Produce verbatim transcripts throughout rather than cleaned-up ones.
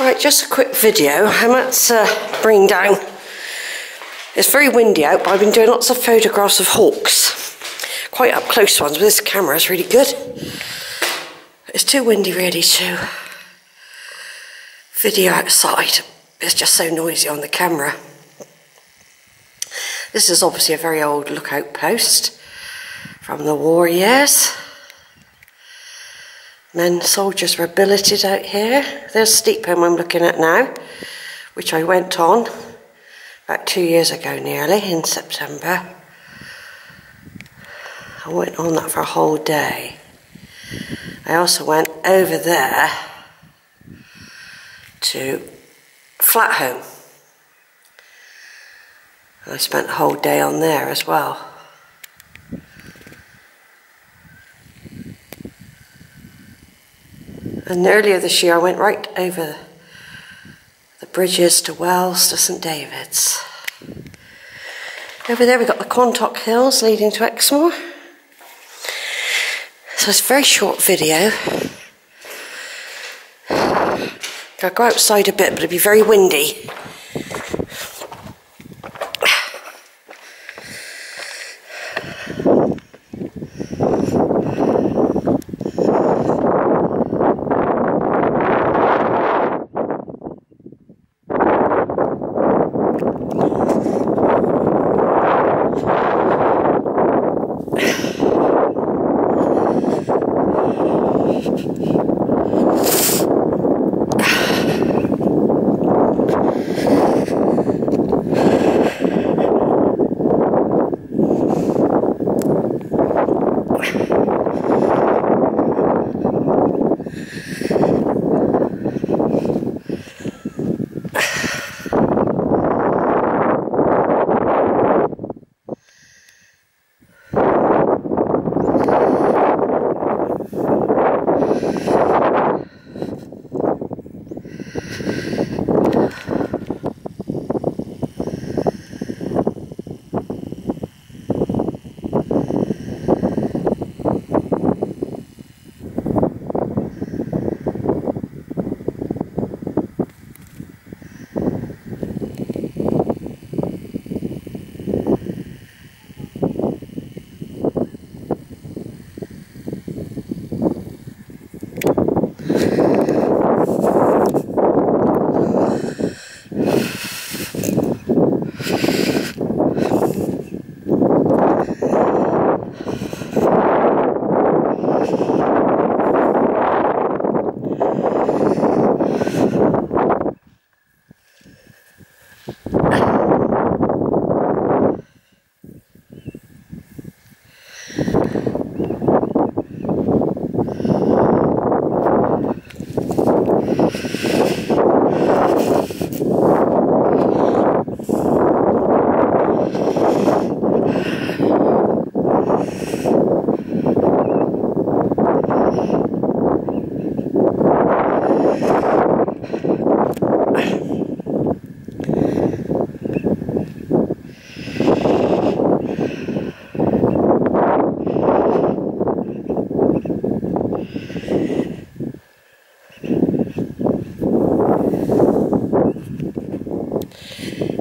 Right, just a quick video. I'm at uh, bring down. It's very windy out, but I've been doing lots of photographs of hawks, quite up close ones. With this camera, it's really good. It's too windy really to video outside. It's just so noisy on the camera. This is obviously a very old lookout post from the war years. Men soldiers were billeted out here. There's Steep Holm I'm looking at now, which I went on about two years ago nearly, in September. I went on that for a whole day. I also went over there to Flat Holm. I spent a whole day on there as well. And earlier this year I went right over the bridges to Wells to Saint David's. Over there we've got the Quantock Hills leading to Exmoor. So it's a very short video. I'll go outside a bit, but it'll be very windy.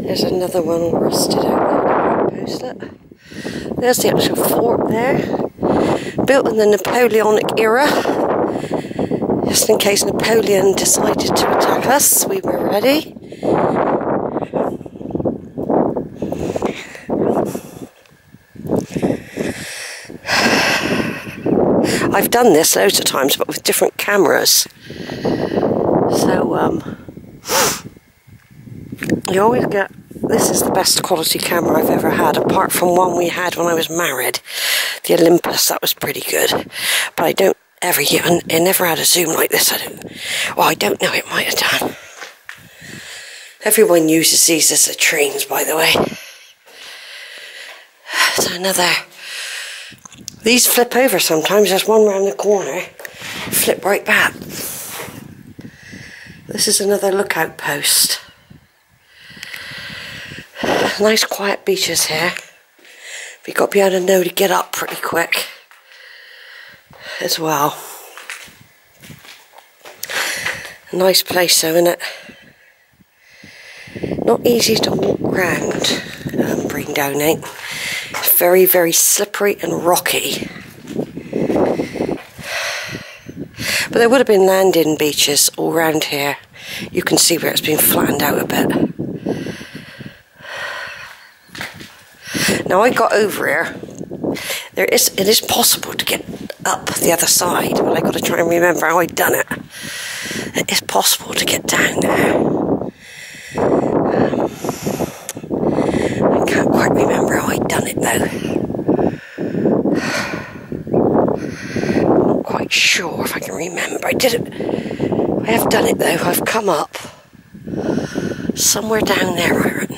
There's another one all rusted out there, post it. There's the actual fort there, built in the Napoleonic era. Just in case Napoleon decided to attack us, we were ready. I've done this loads of times, but with different cameras. So, um... you always get... This is the best quality camera I've ever had, apart from one we had when I was married, the Olympus. That was pretty good, but I don't ever even, it never had a zoom like this. I don't, well, I don't know, it might have done. Everyone uses these as latrines, by the way. So another, these flip over sometimes. There's one round the corner, flip right back. This is another lookout post. Nice quiet beaches here, but you've got to be able to know to get up pretty quick as well. A nice place though, isn't it? Not easy to walk round um, bring down it. It's very, very slippery and rocky. But there would have been landing beaches all round here. You can see where it's been flattened out a bit. Now I got over here. There is, it is possible to get up the other side, but I've got to try and remember how I'd done it. It is possible to get down there. Um, I can't quite remember how I'd done it though. I'm not quite sure if I can remember. I did it. I have done it though. I've come up somewhere down there, I reckon.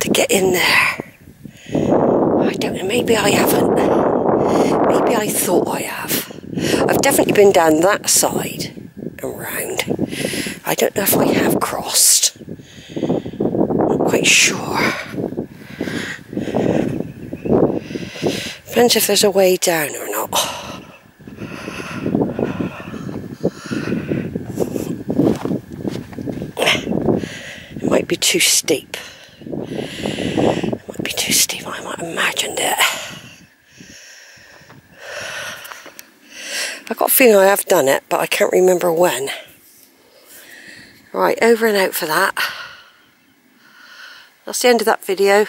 To get in there. I don't know, maybe I haven't. Maybe I thought I have. I've definitely been down that side and round. I don't know if I have crossed. I'm not quite sure. Depends if there's a way down or not. It might be too steep. It might be too steep, I might have imagined it. I've got a feeling I have done it, but I can't remember when. Right, over and out for that. That's the end of that video.